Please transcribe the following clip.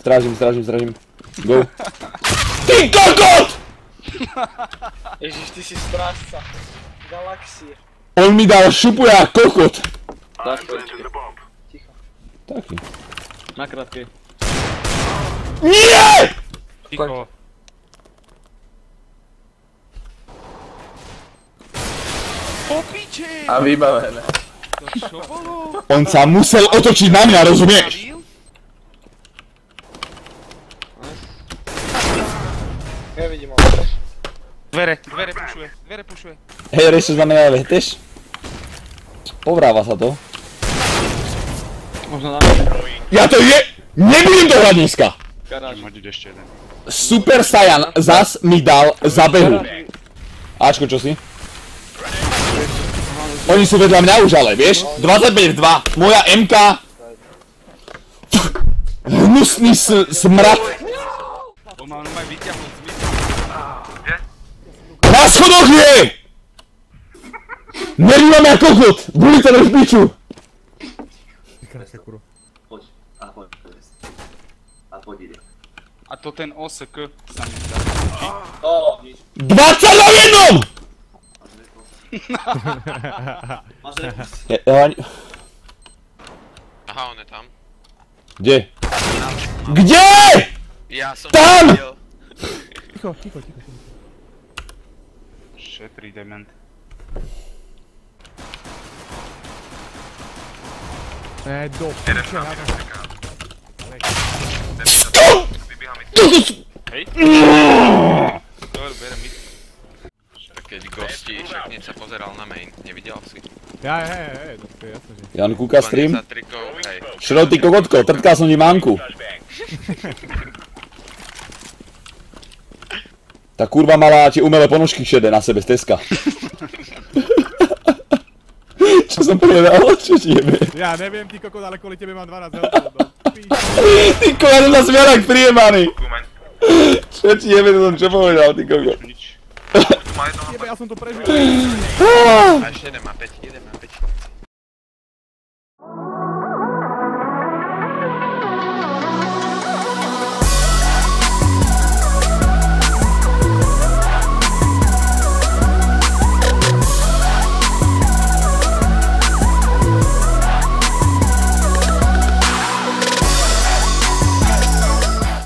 Strážím. Go. Ty kokot! Ježíš, ty jsi strážca galaxie. On mi dal šupu, já kokot. Tak pojď. Ticho. Taky. Nakratky. Nie! Ticho. Popíči! A vybavené. On sa musel otočit na mňa, rozumieš? Nevidím ho. Dvere pušuje. Hej, rejš to znamená veteš? Povráva sa to. Možno na mňa. Ja to je... Nebudem to hrať dneska! Super Saiyan zas mi dal za behu. Ačko, čo si? Oni sú vedľa mňa už ale, vieš? 25-2, moja MK... Hnusný smrad. Na schodoch je! Nerývam ja kokot! Buli ten rozbiču! A to ten OSK sa mi dá. 20 na 1! Aha, on je tam. Kde? Kde? Já jsem tam! Ticho. Šetrý dement. Do piča. Hej. Tohle bude mít. Keď gosti, šeknec sa pozeral na main, nevidel si? Ja, to je jasné, že... Jan kúka stream? Šrot, ty kokotko, trtkal som ti mamku. Ta kurva malá ti umelé ponožky šede na sebe z Teska. Čo som povedal, čo ti jebe? Ja neviem, ty kokot, ale kvôli tebe mám 12 helpov, no. Ty kokot, na smiarak prijemaný. Čo ti jebe, to som čo povedal, ty kokot? Jebe, ja som to prežil. A ešte jeden má 5.